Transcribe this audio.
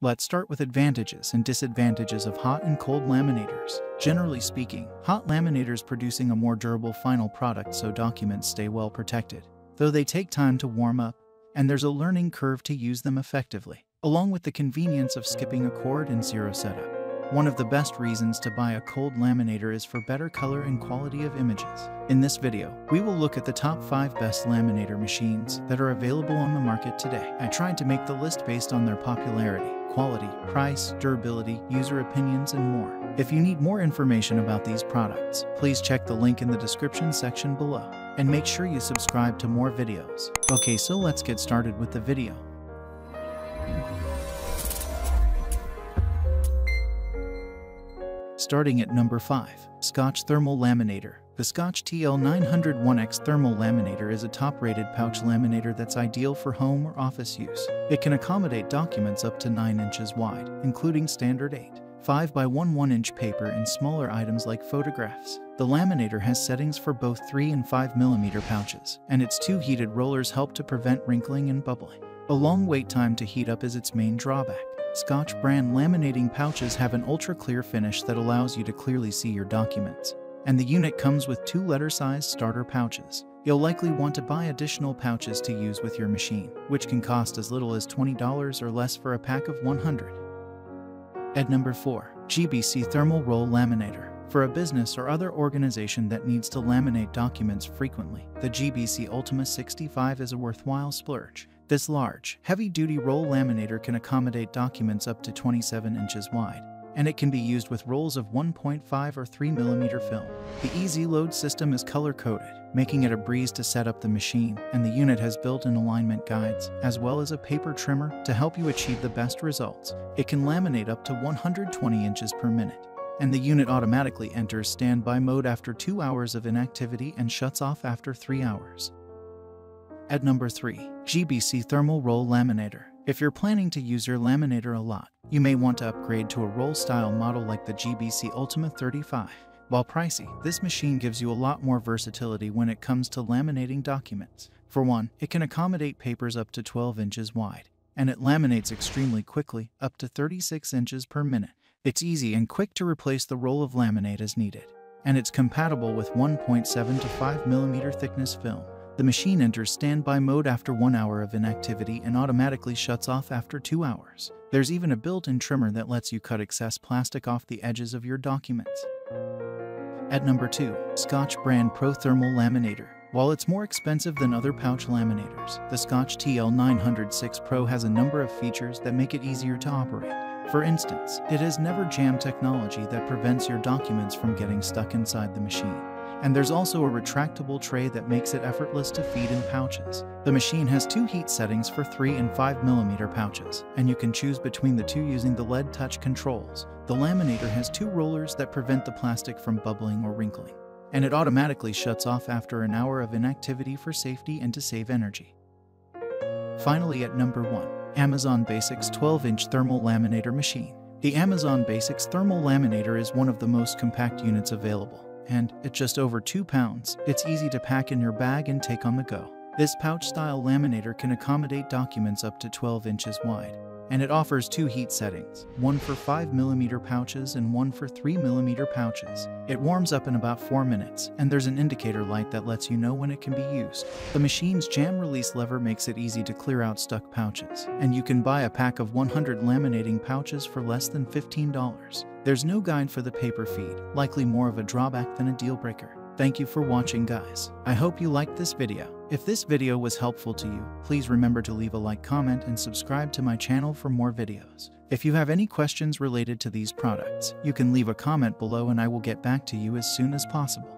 Let's start with advantages and disadvantages of hot and cold laminators. Generally speaking, hot laminators producing a more durable final product so documents stay well protected, though they take time to warm up, and there's a learning curve to use them effectively, along with the convenience of skipping a cord and zero setup. One of the best reasons to buy a cold laminator is for better color and quality of images. In this video, we will look at the top 5 best laminator machines that are available on the market today. I tried to make the list based on their popularity, quality, price, durability, user opinions, and more. If you need more information about these products, please check the link in the description section below, and make sure you subscribe to more videos. Okay, so let's get started with the video. Starting at number 5, Scotch Thermal Laminator. The Scotch TL-901X Thermal Laminator is a top-rated pouch laminator that's ideal for home or office use. It can accommodate documents up to 9 inches wide, including standard 8.5 by 1 1-inch paper and smaller items like photographs. The laminator has settings for both 3 and 5mm pouches, and its 2 heated rollers help to prevent wrinkling and bubbling. A long wait time to heat up is its main drawback. Scotch brand laminating pouches have an ultra-clear finish that allows you to clearly see your documents, and the unit comes with 2 letter-sized starter pouches. You'll likely want to buy additional pouches to use with your machine, which can cost as little as $20 or less for a pack of 100. At number 4, GBC Thermal Roll Laminator. For a business or other organization that needs to laminate documents frequently, the GBC Ultima 65 is a worthwhile splurge. This large, heavy-duty roll laminator can accommodate documents up to 27 inches wide, and it can be used with rolls of 1.5 or 3mm film. The easy load system is color-coded, making it a breeze to set up the machine, and the unit has built-in alignment guides, as well as a paper trimmer, to help you achieve the best results. It can laminate up to 120 inches per minute, and the unit automatically enters standby mode after 2 hours of inactivity and shuts off after 3 hours. At number 3, GBC Thermal Roll Laminator. If you're planning to use your laminator a lot, you may want to upgrade to a roll-style model like the GBC Ultima 35. While pricey, this machine gives you a lot more versatility when it comes to laminating documents. For one, it can accommodate papers up to 12 inches wide, and it laminates extremely quickly, up to 36 inches per minute. It's easy and quick to replace the roll of laminate as needed, and it's compatible with 1.7 to 5mm thickness film. The machine enters standby mode after 1 hour of inactivity and automatically shuts off after 2 hours. There's even a built-in trimmer that lets you cut excess plastic off the edges of your documents. At number 2, Scotch brand Pro Thermal Laminator. While it's more expensive than other pouch laminators, the Scotch TL-906 Pro has a number of features that make it easier to operate. For instance, it has never jam technology that prevents your documents from getting stuck inside the machine. And there's also a retractable tray that makes it effortless to feed in pouches. The machine has 2 heat settings for 3 and 5mm pouches, and you can choose between the 2 using the LED touch controls. The laminator has 2 rollers that prevent the plastic from bubbling or wrinkling, and it automatically shuts off after an hour of inactivity for safety and to save energy. Finally, at number 1, Amazon Basics 12-inch Thermal Laminator Machine. The Amazon Basics Thermal Laminator is one of the most compact units available, and at just over 2 pounds, it's easy to pack in your bag and take on the go. This pouch-style laminator can accommodate documents up to 12 inches wide, and it offers 2 heat settings, one for 5mm pouches and one for 3mm pouches. It warms up in about 4 minutes, and there's an indicator light that lets you know when it can be used. The machine's jam release lever makes it easy to clear out stuck pouches, and you can buy a pack of 100 laminating pouches for less than $15. There's no guide for the paper feed, likely more of a drawback than a deal breaker. Thank you for watching, guys. I hope you liked this video. If this video was helpful to you, please remember to leave a like, comment, and subscribe to my channel for more videos. If you have any questions related to these products, you can leave a comment below and I will get back to you as soon as possible.